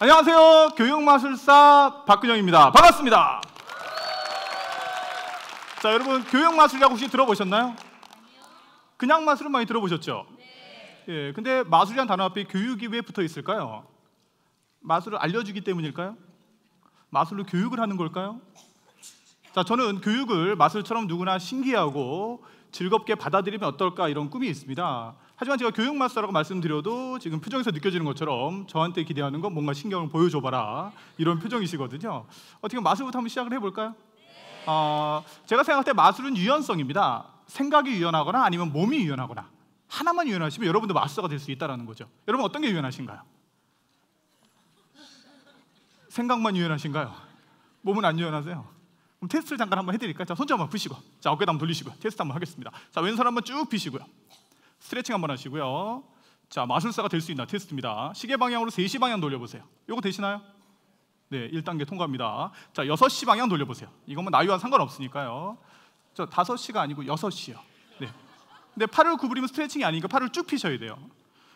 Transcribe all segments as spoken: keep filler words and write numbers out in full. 안녕하세요. 교육마술사 박근영입니다. 반갑습니다. 자, 여러분 교육마술이라고 혹시 들어보셨나요? 그냥 마술은 많이 들어보셨죠? 예, 근데 마술이란 단어 앞에 교육이 왜 붙어 있을까요? 마술을 알려주기 때문일까요? 마술로 교육을 하는 걸까요? 자, 저는 교육을 마술처럼 누구나 신기하고 즐겁게 받아들이면 어떨까 이런 꿈이 있습니다. 하지만 제가 교육마술사라고 말씀드려도 지금 표정에서 느껴지는 것처럼 저한테 기대하는 건 뭔가 신경을 보여줘봐라 이런 표정이시거든요. 어떻게 마술부터 한번 시작을 해볼까요? 어, 제가 생각할 때 마술은 유연성입니다. 생각이 유연하거나 아니면 몸이 유연하거나 하나만 유연하시면 여러분도 마술사가 될 수 있다는 거죠. 여러분 어떤 게 유연하신가요? 생각만 유연하신가요? 몸은 안 유연하세요? 그럼 테스트를 잠깐 한번 해드릴까요? 자, 손 한번 푸시고, 자, 어깨도 한번 돌리시고요. 테스트 한번 하겠습니다. 자, 왼손 한번 쭉 펴시고요. 스트레칭 한번 하시고요. 자, 마술사가 될 수 있나 테스트입니다. 시계 방향으로 세 시 방향 돌려보세요. 요거 되시나요? 네, 일 단계 통과입니다. 자, 여섯 시 방향 돌려보세요. 이것만 나이와 상관없으니까요. 저 다섯 시가 아니고 여섯 시요. 네. 근데 팔을 구부리면 스트레칭이 아니니까 팔을 쭉 펴셔야 돼요.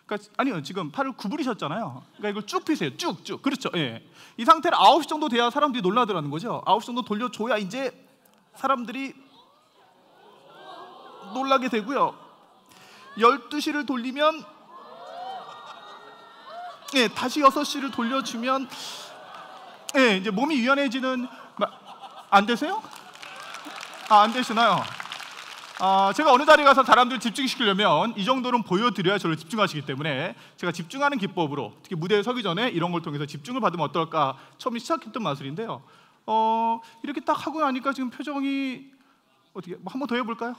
그러니까 아니요, 지금 팔을 구부리셨잖아요. 그러니까 이걸 쭉 펴세요. 쭉, 쭉. 그렇죠. 예. 이 상태를 아홉 시 정도 돼야 사람들이 놀라더라는 거죠. 아홉 시 정도 돌려줘야 이제 사람들이 놀라게 되고요. 열두 시를 돌리면, 예, 다시 여섯 시를 돌려주면, 예, 이제 몸이 유연해지는. 안 되세요? 아, 안 되시나요? 아, 제가 어느 자리에 가서 사람들을 집중시키려면 이 정도는 보여드려야 저를 집중하시기 때문에 제가 집중하는 기법으로, 특히 무대에 서기 전에 이런 걸 통해서 집중을 받으면 어떨까 처음에 시작했던 마술인데요. 어, 이렇게 딱 하고 나니까 지금 표정이 어떻게, 뭐 한 번 더 해볼까요?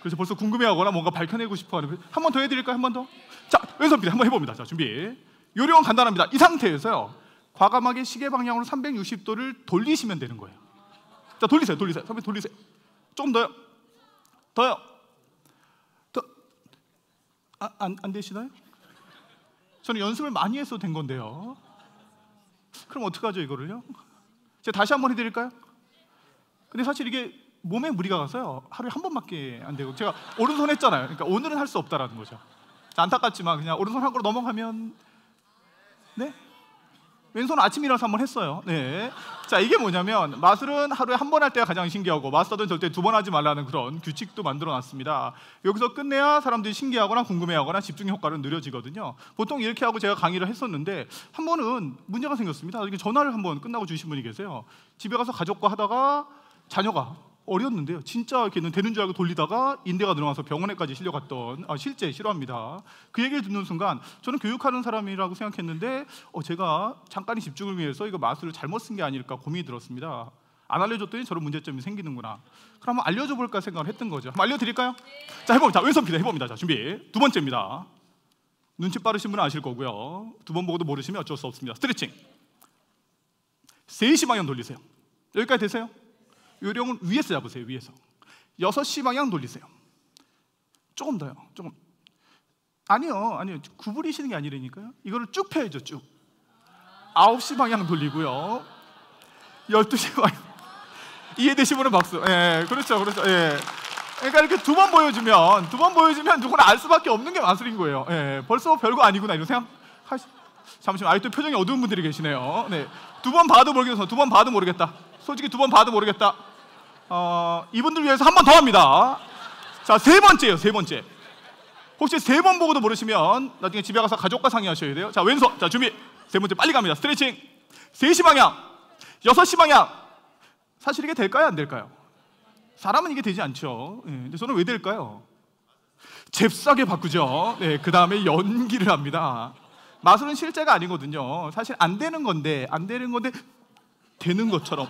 그래서 벌써 궁금해하거나 뭔가 밝혀내고 싶어하는. 한 번 더 해드릴까요? 한 번 더? 자, 왼손 밑에 한번 해봅니다. 자, 준비. 요령은 간단합니다. 이 상태에서요, 과감하게 시계 방향으로 삼백육십 도를 돌리시면 되는 거예요. 자, 돌리세요, 돌리세요. 삼백 돌리세요. 조금 더요. 더요. 더. 아, 안, 안 되시나요? 저는 연습을 많이 해서 된 건데요. 그럼 어떡하죠 이거를요? 제가 다시 한번 해드릴까요? 근데 사실 이게 몸에 무리가 가서요, 하루에 한 번밖에 안 되고, 제가 오른손 했잖아요. 그러니까 오늘은 할 수 없다라는 거죠. 안타깝지만 그냥 오른손 한 걸로 넘어가면. 네? 왼손 아침 일어나서 한번 했어요. 네. 자, 이게 뭐냐면 마술은 하루에 한 번 할 때가 가장 신기하고 마술사들은 절대 두 번 하지 말라는 그런 규칙도 만들어놨습니다. 여기서 끝내야 사람들이 신기하거나 궁금해하거나 집중 효과는 느려지거든요. 보통 이렇게 하고 제가 강의를 했었는데 한 번은 문제가 생겼습니다. 전화를 한번 끝나고 주신 분이 계세요. 집에 가서 가족과 하다가 자녀가 어렸는데요, 진짜 이렇게는 되는 줄 알고 돌리다가 인대가 늘어나서 병원에까지 실려갔던, 아, 실제 실화입니다. 그 얘기를 듣는 순간 저는 교육하는 사람이라고 생각했는데 어, 제가 잠깐의 집중을 위해서 이거 마술을 잘못 쓴 게 아닐까 고민이 들었습니다. 안 알려줬더니 저런 문제점이 생기는구나. 그럼 한번 알려줘 볼까 생각을 했던 거죠. 한번 알려드릴까요? 네. 자, 해봅니다. 왼손 피다 해봅니다. 자, 준비. 두 번째입니다. 눈치 빠르신 분은 아실 거고요. 두 번 보고도 모르시면 어쩔 수 없습니다. 스트레칭. 세 시 방향 돌리세요. 여기까지 되세요? 요령은 위에서 잡으세요. 위에서. 여섯 시 방향 돌리세요. 조금 더요. 조금. 아니요. 아니요. 구부리시는 게 아니라니까요. 이거를 쭉 펴야죠. 쭉. 아홉 시 방향 돌리고요. 열두 시 방향. 이해되신 분은 박수. 예. 그렇죠. 그렇죠. 예. 그러니까 이렇게 두 번 보여주면, 두 번 보여주면 누구나 알 수밖에 없는 게 마술인 거예요. 예. 벌써 별거 아니구나 이런 생각 하시. 잠시만. 아직도 표정이 어두운 분들이 계시네요. 네. 두 번 봐도 모르겠어. 두 번 봐도 모르겠다. 솔직히 두 번 봐도 모르겠다. 어, 이분들 위해서 한 번 더 합니다. 자, 세 번째예요. 세 번째. 혹시 세 번 보고도 모르시면 나중에 집에 가서 가족과 상의하셔야 돼요. 자, 왼손. 자, 준비. 세 번째 빨리 갑니다. 스트레칭. 세 시 방향. 여섯 시 방향. 사실 이게 될까요? 안 될까요? 사람은 이게 되지 않죠. 네, 근데 저는 왜 될까요? 잽싸게 바꾸죠. 네, 그 다음에 연기를 합니다. 마술은 실제가 아니거든요. 사실 안 되는 건데, 안 되는 건데 되는 것처럼.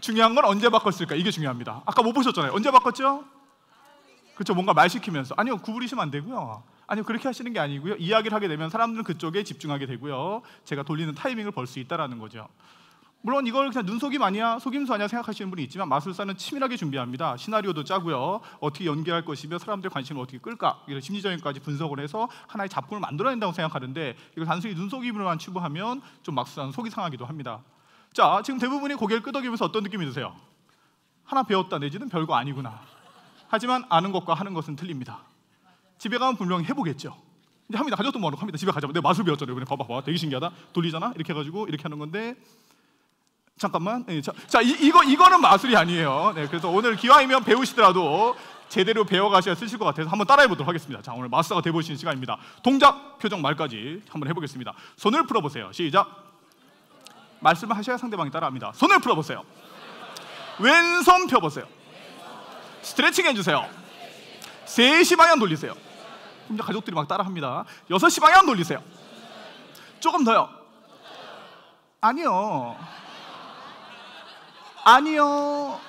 중요한 건 언제 바꿨을까? 이게 중요합니다. 아까 못 보셨잖아요. 언제 바꿨죠? 그렇죠. 뭔가 말 시키면서. 아니요, 구부리시면 안 되고요. 아니요, 그렇게 하시는 게 아니고요. 이야기를 하게 되면 사람들은 그쪽에 집중하게 되고요. 제가 돌리는 타이밍을 볼 수 있다는 거죠. 물론 이걸 그냥 눈속임 아니야, 속임수 아니야 생각하시는 분이 있지만 마술사는 치밀하게 준비합니다. 시나리오도 짜고요. 어떻게 연기할 것이며 사람들의 관심을 어떻게 끌까, 이런 심리적인까지 분석을 해서 하나의 작품을 만들어낸다고 생각하는데 이걸 단순히 눈속임으로만 치부하면 좀 막상 속이 상하기도 합니다. 자, 지금 대부분이 고개를 끄덕이면서 어떤 느낌이 드세요? 하나 배웠다 내지는 별거 아니구나. 하지만 아는 것과 하는 것은 틀립니다. 집에 가면 분명히 해보겠죠. 근데 합니다. 가져도 뭐하러 합니다. 집에 가자. 내가 마술 배웠잖아요. 그냥 봐봐, 봐봐. 되게 신기하다. 돌리잖아. 이렇게 해가지고 이렇게 하는 건데 잠깐만. 네, 자, 자 이, 이거 이거는 마술이 아니에요. 네, 그래서 오늘 기왕이면 배우시더라도 제대로 배워가셔야 쓰실 것 같아서 한번 따라해보도록 하겠습니다. 자, 오늘 마스터가 돼보시는 시간입니다. 동작, 표정, 말까지 한번 해보겠습니다. 손을 풀어보세요. 시작. 말씀을 하셔야 상대방이 따라합니다. 손을 풀어보세요. 왼손 펴보세요. 스트레칭 해주세요. 세 시 방향 돌리세요. 그럼 가족들이 막 따라합니다. 여섯 시 방향 돌리세요. 조금 더요. 아니요. 아니요.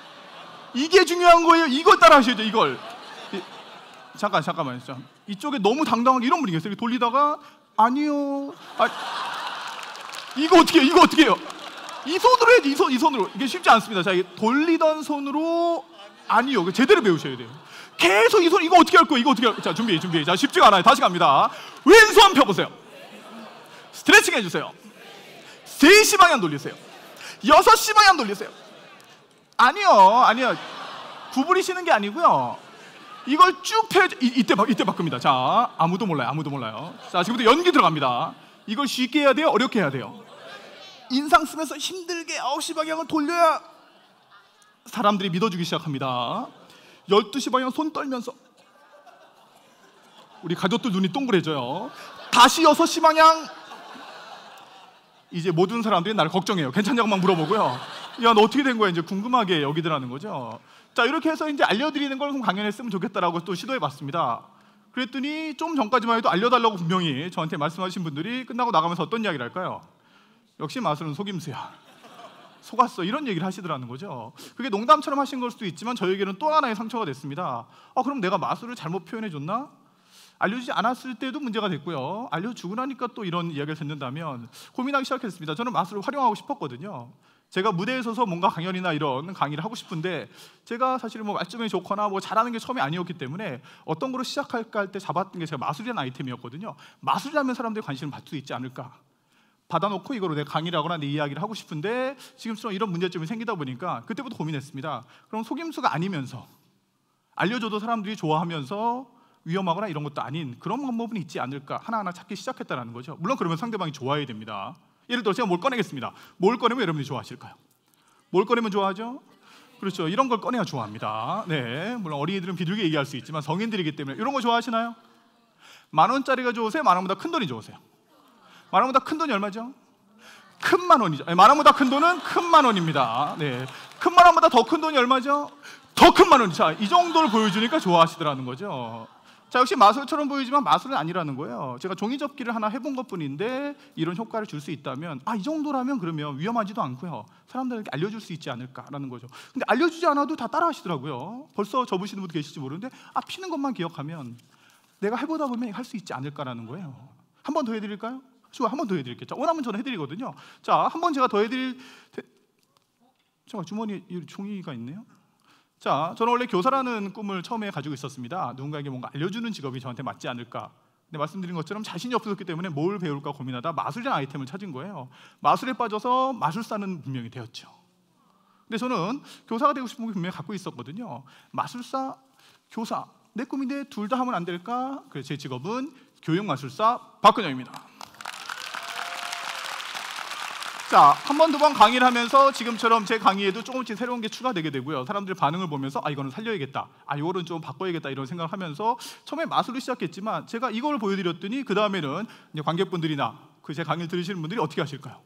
이게 중요한 거예요. 이걸 따라 하셔야죠. 이걸. 이, 잠깐 잠깐만요. 이쪽에 너무 당당하게 이런 분이 계세요. 이렇게 돌리다가 아니요. 아, 이거 어떻게 해요? 이거 어떻게 해요? 이 손으로 해야지. 이, 손, 이 손으로. 이게 쉽지 않습니다. 자, 이게 돌리던 손으로 아니요. 제대로 배우셔야 돼요. 계속 이 손 이거 어떻게 할 거예요? 이거 어떻게 할 거예요? 자, 준비 준비. 자, 쉽지가 않아요. 다시 갑니다. 왼손 펴보세요. 스트레칭 해주세요. 세 시 방향 돌리세요. 여섯 시 방향 돌리세요. 아니요, 아니요. 구부리시는 게 아니고요. 이걸 쭉 펴. 이때 바, 이때 바꿉니다. 자, 아무도 몰라요, 아무도 몰라요. 자, 지금부터 연기 들어갑니다. 이걸 쉽게 해야 돼요, 어렵게 해야 돼요. 인상 쓰면서 힘들게 아홉 시 방향을 돌려야 사람들이 믿어주기 시작합니다. 열두 시 방향 손 떨면서 우리 가족들 눈이 동그래져요. 다시 여섯 시 방향. 이제 모든 사람들이 나를 걱정해요. 괜찮냐고 막 물어보고요. 야, 너 어떻게 된 거야? 이제 궁금하게 여기더라는 거죠. 자, 이렇게 해서 이제 알려드리는 걸 강연했으면 좋겠다라고 또 시도해봤습니다. 그랬더니 좀 전까지만 해도 알려달라고 분명히 저한테 말씀하신 분들이 끝나고 나가면서 어떤 이야기를 할까요? 역시 마술은 속임수야. 속았어. 이런 얘기를 하시더라는 거죠. 그게 농담처럼 하신 걸 수도 있지만 저에게는 또 하나의 상처가 됐습니다. 아, 그럼 내가 마술을 잘못 표현해줬나? 알려주지 않았을 때도 문제가 됐고요. 알려주고 나니까 또 이런 이야기를 듣는다면 고민하기 시작했습니다. 저는 마술을 활용하고 싶었거든요. 제가 무대에 서서 뭔가 강연이나 이런 강의를 하고 싶은데 제가 사실 뭐 말씀이 좋거나 뭐 잘하는 게 처음이 아니었기 때문에 어떤 거로 시작할까 할 때 잡았던 게 제가 마술이라는 아이템이었거든요. 마술이라면 사람들이 관심을 받을 수 있지 않을까. 받아놓고 이거로 내 강의를 하거나 내 이야기를 하고 싶은데 지금처럼 이런 문제점이 생기다 보니까 그때부터 고민했습니다. 그럼 속임수가 아니면서 알려줘도 사람들이 좋아하면서 위험하거나 이런 것도 아닌 그런 방법은 있지 않을까 하나하나 찾기 시작했다는 거죠. 물론 그러면 상대방이 좋아해야 됩니다. 예를 들어 제가 뭘 꺼내겠습니다. 뭘 꺼내면 여러분들이 좋아하실까요? 뭘 꺼내면 좋아하죠? 그렇죠. 이런 걸 꺼내야 좋아합니다. 네, 물론 어린이들은 비둘기 얘기할 수 있지만 성인들이기 때문에 이런 거 좋아하시나요? 만 원짜리가 좋으세요? 만 원보다 큰 돈이 좋으세요? 만 원보다 큰 돈이 얼마죠? 큰 만 원이죠. 만 원보다 큰 돈은 큰 만 원입니다. 네, 큰 만 원보다 더 큰 돈이 얼마죠? 더 큰 만 원이죠. 자, 이 정도를 보여주니까 좋아하시더라는 거죠. 자, 역시 마술처럼 보이지만 마술은 아니라는 거예요. 제가 종이접기를 하나 해본 것뿐인데 이런 효과를 줄 수 있다면 아, 이 정도라면 그러면 위험하지도 않고요. 사람들에게 알려줄 수 있지 않을까라는 거죠. 근데 알려주지 않아도 다 따라하시더라고요. 벌써 접으시는 분도 계실지 모르는데 아, 피는 것만 기억하면 내가 해보다 보면 할 수 있지 않을까라는 거예요. 한 번 더 해드릴까요? 좋아, 한 번 더 해드릴게요. 자, 원하면 저는 해드리거든요. 자, 한 번 제가 더 해드릴... 데... 잠깐, 주머니에 종이가 있네요. 자, 저는 원래 교사라는 꿈을 처음에 가지고 있었습니다. 누군가에게 뭔가 알려주는 직업이 저한테 맞지 않을까. 근데 말씀드린 것처럼 자신이 없었기 때문에 뭘 배울까 고민하다 마술이라는 아이템을 찾은 거예요. 마술에 빠져서 마술사는 분명히 되었죠. 근데 저는 교사가 되고 싶은 걸 분명히 갖고 있었거든요. 마술사, 교사, 내 꿈인데 둘 다 하면 안 될까? 그래서 제 직업은 교육마술사 박근영입니다. 자, 한 번, 두 번 강의를 하면서 지금처럼 제 강의에도 조금씩 새로운 게 추가되게 되고요. 사람들의 반응을 보면서 아, 이거는 살려야겠다. 아, 이거는 좀 바꿔야겠다. 이런 생각을 하면서 처음에 마술로 시작했지만 제가 이걸 보여드렸더니 그 다음에는 관객분들이나 그 제 강의를 들으시는 분들이 어떻게 하실까요?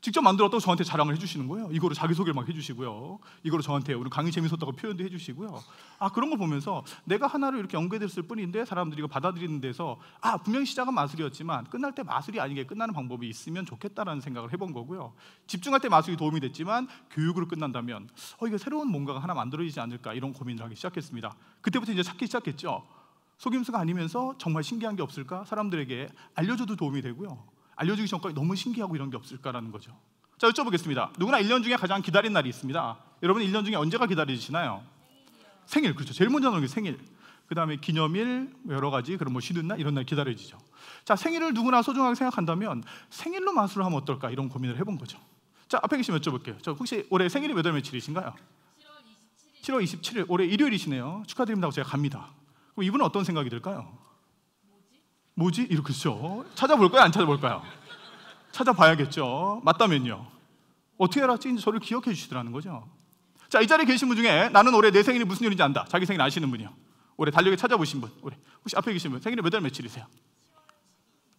직접 만들었다고 저한테 자랑을 해주시는 거예요. 이거로 자기소개를 막 해주시고요. 이거로 저한테 오늘 강의 재밌었다고 표현도 해주시고요. 아, 그런 걸 보면서 내가 하나로 이렇게 연계됐을 뿐인데 사람들이 이거 받아들이는 데서 아, 분명히 시작은 마술이었지만 끝날 때 마술이 아니게 끝나는 방법이 있으면 좋겠다라는 생각을 해본 거고요. 집중할 때 마술이 도움이 됐지만 교육으로 끝난다면 어, 이게 새로운 뭔가가 하나 만들어지지 않을까 이런 고민을 하기 시작했습니다. 그때부터 이제 찾기 시작했죠. 속임수가 아니면서 정말 신기한 게 없을까? 사람들에게 알려줘도 도움이 되고요. 알려주기 전까지 너무 신기하고 이런 게 없을까라는 거죠. 자, 여쭤보겠습니다. 누구나 일 년 중에 가장 기다린 날이 있습니다. 여러분 일 년 중에 언제가 기다리시나요? 생일, 그렇죠. 제일 먼저 나오는 게 생일. 그 다음에 기념일, 여러 가지 그런 뭐 쉬는 날, 이런 날 기다려지죠. 자, 생일을 누구나 소중하게 생각한다면 생일로 마술을 하면 어떨까 이런 고민을 해본 거죠. 자, 앞에 계시면 여쭤볼게요. 저 혹시 올해 생일이 몇 월 며칠이신가요? 칠월 이십칠일. 칠월 이십칠일, 올해 일요일이시네요. 축하드립니다고 제가 갑니다. 그럼 이분은 어떤 생각이 들까요? 뭐지? 이렇게 써. 찾아볼까요? 안 찾아볼까요? 찾아봐야겠죠. 맞다면요. 어떻게 알았지? 저를 기억해 주시더라는 거죠. 자, 이 자리에 계신 분 중에 나는 올해 내 생일이 무슨 일인지 안다. 자기 생일 아시는 분이요. 올해 달력에 찾아보신 분. 올해. 혹시 앞에 계신 분. 생일이 몇 달 며칠이세요?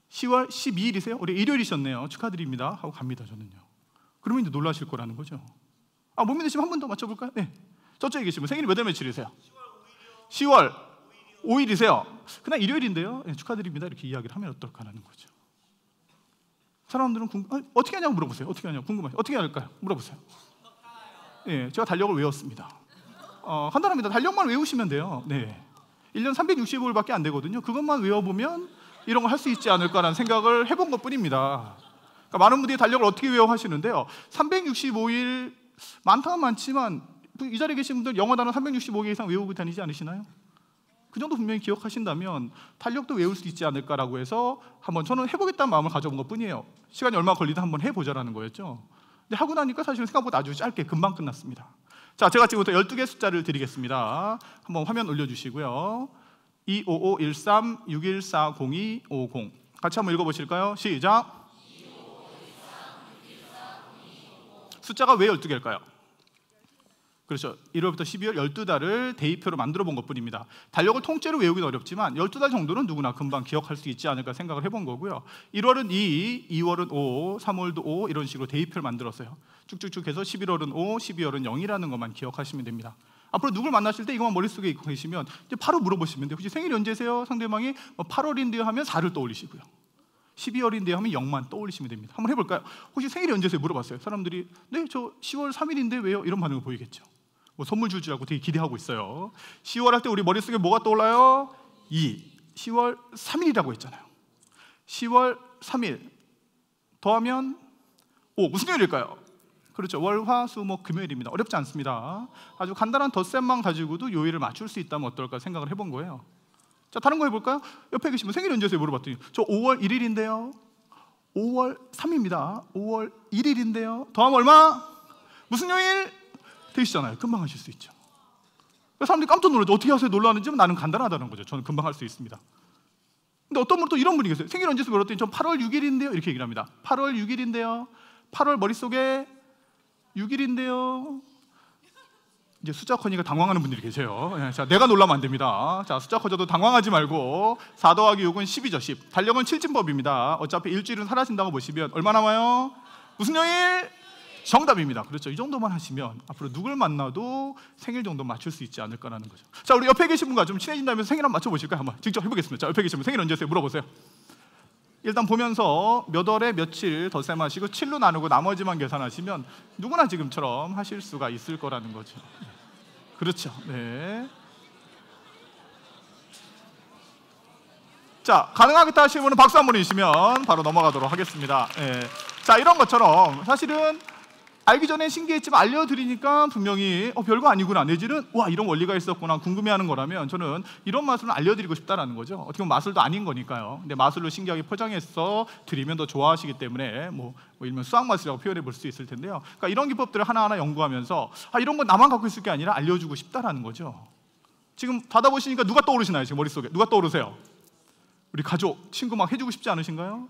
시월 십이일이세요? 올해 일요일이셨네요. 축하드립니다. 하고 갑니다, 저는요. 그러면 이제 놀라실 거라는 거죠. 아, 못 믿으시면 한 번 더 맞춰볼까요? 네. 저쪽에 계신 분. 생일이 몇 달 며칠이세요? 시월 오일이세요. 그날 일요일인데요. 네, 축하드립니다. 이렇게 이야기를 하면 어떨까라는 거죠. 사람들은 궁금, 아니, 어떻게 하냐고 물어보세요. 어떻게 하냐고 궁금하세요. 어떻게 할까요? 물어보세요. 예, 제가 달력을 외웠습니다. 어, 간단합니다. 달력만 외우시면 돼요. 네, 일 년 삼백육십오일밖에 안 되거든요. 그것만 외워보면 이런 거 할 수 있지 않을까라는 생각을 해본 것뿐입니다. 그러니까 많은 분들이 달력을 어떻게 외워 하시는데요. 삼백육십오일 많다면 많지만 이 자리에 계신 분들 영어 단어 삼백육십오 개 이상 외우고 다니지 않으시나요? 그 정도 분명히 기억하신다면 달력도 외울 수 있지 않을까라고 해서 한번 저는 해보겠다는 마음을 가져본 것뿐이에요. 시간이 얼마 걸리든 한번 해보자라는 거였죠. 근데 하고 나니까 사실 생각보다 아주 짧게 금방 끝났습니다. 자, 제가 지금부터 열두 개 숫자를 드리겠습니다. 한번 화면 올려주시고요. 이오오일삼 육일사공이오공 같이 한번 읽어보실까요? 시작! 이오오일삼 육일사공이오공 숫자가 왜 열두 개일까요? 그렇죠. 일월부터 십이월 열두 달을 대입표로 만들어 본 것뿐입니다. 달력을 통째로 외우기는 어렵지만 열두 달 정도는 누구나 금방 기억할 수 있지 않을까 생각을 해본 거고요. 일월은 이, 이월은 오, 삼월도 오 이런 식으로 대입표를 만들었어요. 쭉쭉쭉 해서 십일월은 오, 십이월은 영이라는 것만 기억하시면 됩니다. 앞으로 누굴 만나실 때 이것만 머릿속에 있고 계시면 이제 바로 물어보시면 돼요. 혹시 생일 언제세요? 상대방이 팔월인데요 하면 사를 떠올리시고요. 십이월인데요 하면 영만 떠올리시면 됩니다. 한번 해볼까요? 혹시 생일이 언제세요? 물어봤어요. 사람들이 네, 저 시월 삼일인데 왜요? 이런 반응을 보이겠죠. 뭐 선물 줄 줄 알고 되게 기대하고 있어요. 시월 할 때 우리 머릿속에 뭐가 떠올라요? 이. 시월 삼일이라고 했잖아요. 시월 삼일 더하면 오. 무슨 요일일까요? 그렇죠. 월, 화, 수, 목, 금요일입니다. 어렵지 않습니다. 아주 간단한 덧셈만 가지고도 요일을 맞출 수 있다면 어떨까 생각을 해본 거예요. 자, 다른 거 해볼까요? 옆에 계시면 생일 언제세요? 물어봤더니 저 오월 일일인데요. 오월 삼일입니다. 오월 일일인데요. 더하면 얼마? 무슨 요일? 되시잖아요. 금방 하실 수 있죠. 사람들이 깜짝 놀라죠. 어떻게 하세요? 놀라는지만 나는 간단하다는 거죠. 저는 금방 할 수 있습니다. 근데 어떤 분은 또 이런 분이 계세요. 생일 언제서 물었더니 전 팔월 육일인데요. 이렇게 얘기를 합니다. 팔월 육일인데요. 팔월 머릿속에 육일인데요. 이제 숫자 커니까 당황하는 분들이 계세요. 자, 내가 놀라면 안 됩니다. 자, 숫자 커져도 당황하지 말고 사 더하기 육은 십이죠, 십. 달력은 칠진법입니다. 어차피 일주일은 사라진다고 보시면 얼마 남아요? 무슨 요일? 정답입니다. 그렇죠. 이 정도만 하시면 앞으로 누굴 만나도 생일 정도 맞출 수 있지 않을까라는 거죠. 자, 우리 옆에 계신 분과 좀 친해진다면서 생일 한번 맞춰보실까요? 한번 직접 해보겠습니다. 자, 옆에 계신 분 생일 언제세요? 물어보세요. 일단 보면서 몇 월에 며칠 덧셈하시고 칠로 나누고 나머지만 계산하시면 누구나 지금처럼 하실 수가 있을 거라는 거죠. 그렇죠. 네. 자, 가능하겠다 하시는 분은 박수 한 번 주시면 바로 넘어가도록 하겠습니다. 네. 자, 이런 것처럼 사실은 알기 전에 신기했지만 알려드리니까 분명히 어, 별거 아니구나 내지는 와 이런 원리가 있었구나 궁금해하는 거라면 저는 이런 마술은 알려드리고 싶다라는 거죠. 어떻게 보면 마술도 아닌 거니까요. 근데 마술로 신기하게 포장해서 드리면 더 좋아하시기 때문에 뭐, 뭐 일명 수학마술이라고 표현해 볼 수 있을 텐데요. 그러니까 이런 기법들을 하나하나 연구하면서 아, 이런 건 나만 갖고 있을 게 아니라 알려주고 싶다라는 거죠. 지금 받아보시니까 누가 떠오르시나요? 지금 머릿속에 누가 떠오르세요? 우리 가족, 친구 막 해주고 싶지 않으신가요?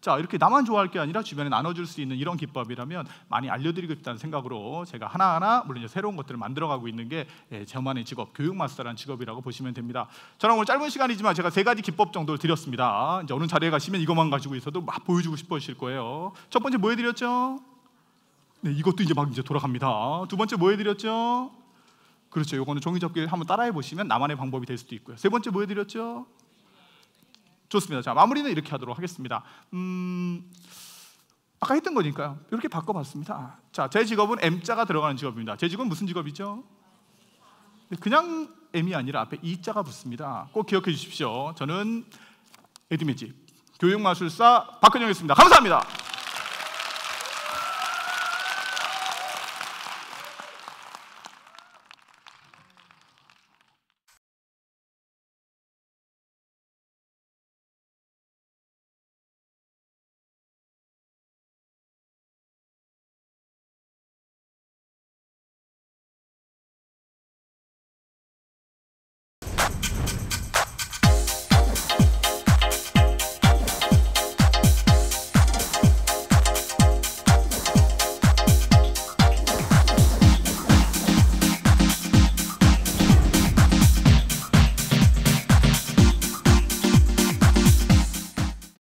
자, 이렇게 나만 좋아할 게 아니라 주변에 나눠줄 수 있는 이런 기법이라면 많이 알려드리고 싶다는 생각으로 제가 하나하나 물론 이제 새로운 것들을 만들어가고 있는 게 저만의 직업, 교육마스터라는 직업이라고 보시면 됩니다. 저랑 오늘 짧은 시간이지만 제가 세 가지 기법 정도를 드렸습니다. 이제 어느 자리에 가시면 이것만 가지고 있어도 막 보여주고 싶으실 거예요. 첫 번째 뭐 해드렸죠? 네, 이것도 이제 막 이제 돌아갑니다. 두 번째 뭐 해드렸죠? 그렇죠, 이거는 종이접기 한번 따라해보시면 나만의 방법이 될 수도 있고요. 세 번째 뭐 해드렸죠? 좋습니다. 자, 마무리는 이렇게 하도록 하겠습니다. 음, 아까 했던 거니까요. 이렇게 바꿔봤습니다. 자, 제 직업은 엠자가 들어가는 직업입니다. 제 직업은 무슨 직업이죠? 그냥 M이 아니라 앞에 이자가 붙습니다. 꼭 기억해 주십시오. 저는 에드매직 교육마술사 박근영이었습니다. 감사합니다.